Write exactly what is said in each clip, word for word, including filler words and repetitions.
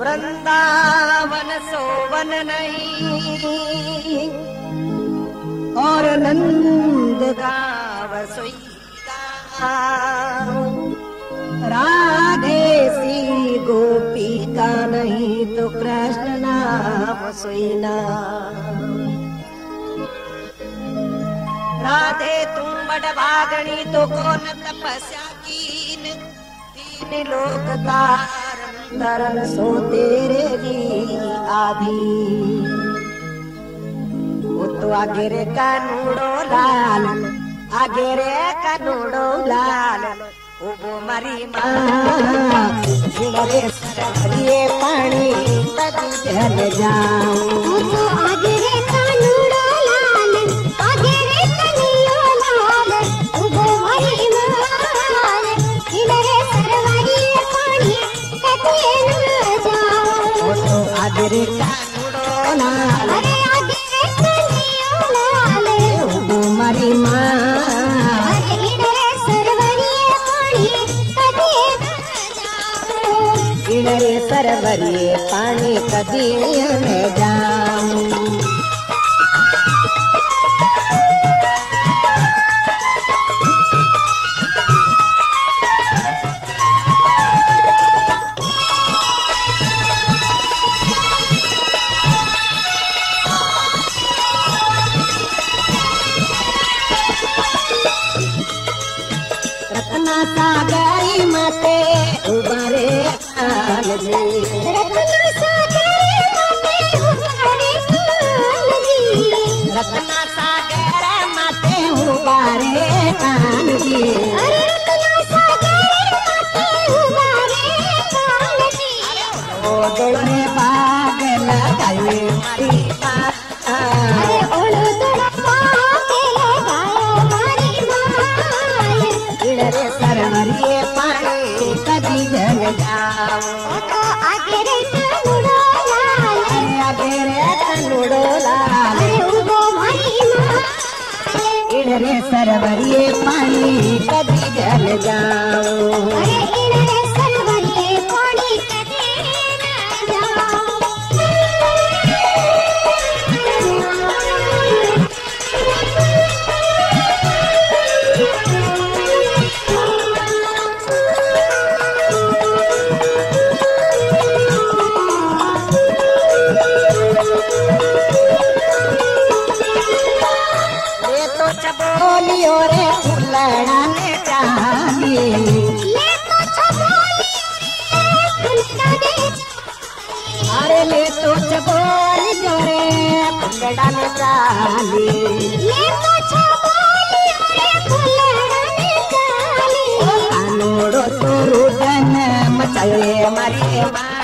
वृंदावन सोवन नहीं और नंद गाव सोईता राधे सी गोपी का नहीं तो कृष्ण नाम सोईना। राधे तुम बड़भागणी तो कौन तपस्या कीन तीन लोक तारन तरन सो तेरे जी आधी। वो तो आगे रे कानुङो लाल, आगे रे कानुङो लाल ऊबो म्हारी माय कृष्णा पानी तजी चल जाओ। आगे रे कानुङो लाल, ऊबो म्हारी माय कृष्णा सरवरिये पानी कदी में जाऊं। सागरी माते उबारे काल जी, रत्ना सागरी माते उबारे काल जी, रत्ना सागरी माते उबारे काल जी, अरे रत्ना सागरी माते उबारे काल जी, ओ दिल में बाग लगाई मारी माँ। तो आगे रे कानुङो लाल, आगे रे कानुङो लाल ऊबो म्हारी माय इनरे सरवरिये पानी कदी जल जाओ। अरे इनरे सरवरिये पानी कदी जल जाओ। ओरे फुलड़ा ने चाली ले तो चबोली फुलड़ा ने, अरे ले तो चबोली जोरे फुलड़ा ने चाली ले तो चबोली ओरे फुलड़ा ने चाली। कानुङो तो रुदन मचाए म्हारी माँ,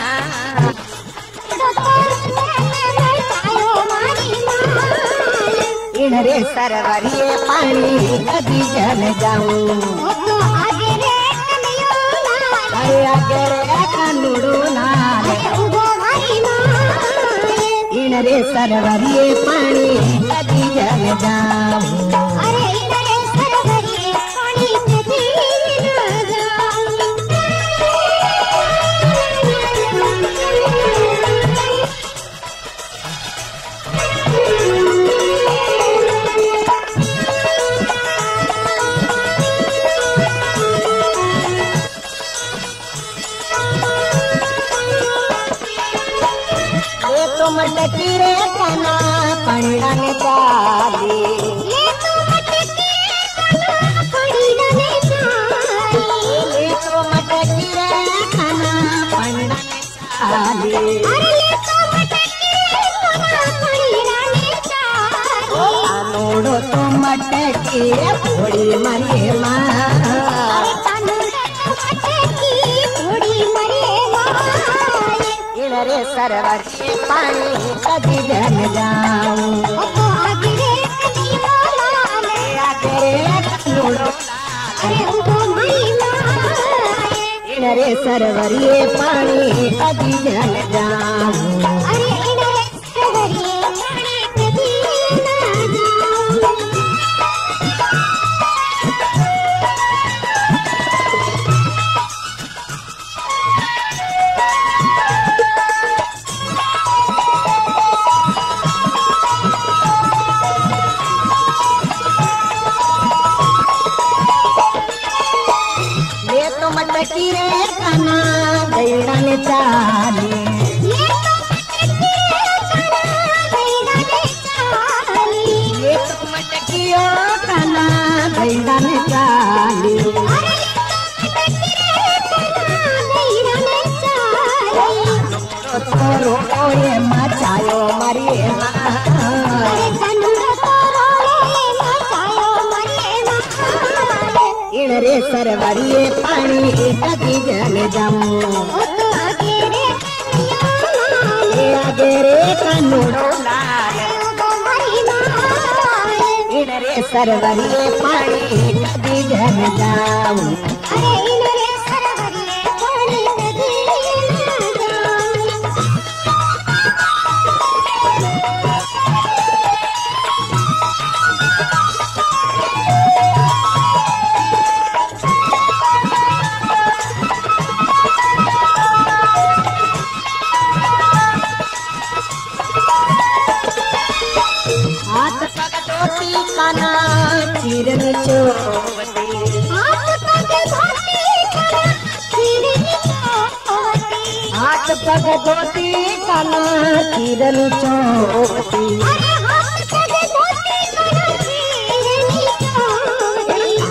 इनरे सरवरिये पानी कदी जल जाऊं। तो आगे रे कानुङो लाल, अरे आगे रे कानुङो लाल ऊबो म्हारी माय इनरे सरवरिये पानी कदी जल जाऊं। मटकी रे कना पणड़ा ने चाली, ये तो मटकी रे कना पणड़ा ने चाली, ये तो मटकी रे कना पणड़ा ने चाली, अरे ये तो मटकी रे कना पणड़ा ने चाली। ओ कानुङो तो मटकी रे फोड़ी म्हारी माय, इनरे सरवरिये पानी कदी जल जाऊं। तो आगे रे कानुङो लाल, आगे रे कानुङो लाल ऊबो म्हारी माय इनरे सरवरिये पानी कदी जल जाऊं। अरे इनरे सरवरिये पानी कदी जल जाऊं। पत्री रे काना गैड़ा ने चाली, ये तो पत्री रे काना गैड़ा ने चाली, ये तो पत्री रे काना गैड़ा ने चाली, अरे ये तो पत्री रे काना गैड़ा ने चाली, तो रो ये मचायो मारी मां रे सरवरिये पानी एकादी जल जाऊं तो आगे रे कन्या आगे रे कानुङॊ लाल ऊबॊ म्हारी माय रे सरवरिये पानी एकादी जल जाऊं अरे इन रे सरवरिये पानी एकादी जल जाऊं काना चिरनी चोवती हाथ पग धोती काना चिरनी चोवती हाथ पग धोती काना चिरनी चोवती अरे हाथ पग धोती काना चिरनी चोवती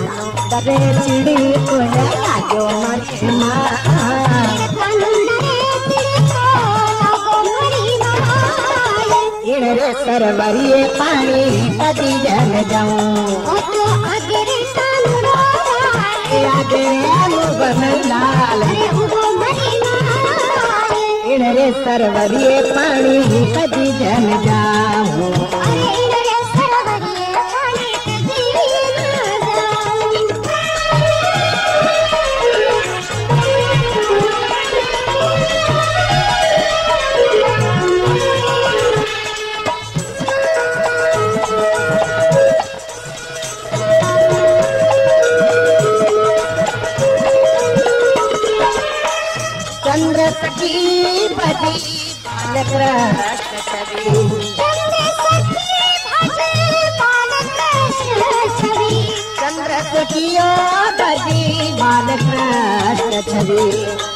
दबे चिड़ी कोला लागो मारी मां रे सरवरिये पानी नदी जल जाऊं तो आगे रे कानुङो लाल आगे रे लाल ऊबो म्हारी माय रे सरवरिये पानी नदी जल जाऊं अरे रे सरवरिये पानी नदी जल जाऊं सखी बजी बालक कृष्ण छवि चंद्र सखी बजी बालक कृष्ण छवि चंद्र सखियो बजी बालक कृष्ण छवि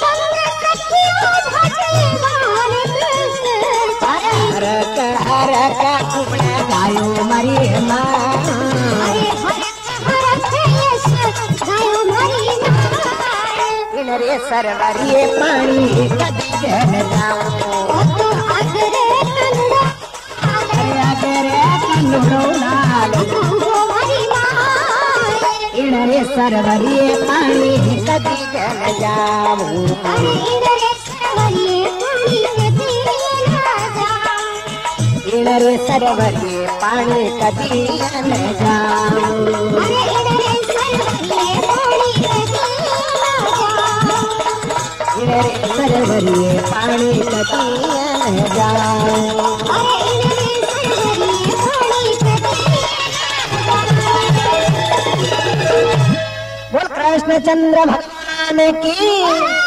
चंद्र सखियो बजी बालक कृष्ण छवि हर हर कुमला गायो मारी मां रे सरवरिये पानी नदी जल जाऊं तो आगे रे कानुङो लाल आगे रे कानुङो लाल ऊबो म्हारी माय रे सरवरिये पानी नदी जल जाऊं अरे रे सरवरिये पानी नदी जल जाऊं रे सरवरिये पानी नदी जल जाऊं अरे रे सरवरिये पानी नदी रे सरवरिये पानी नदी जाऊं बोल कृष्ण चंद्र भगवान की।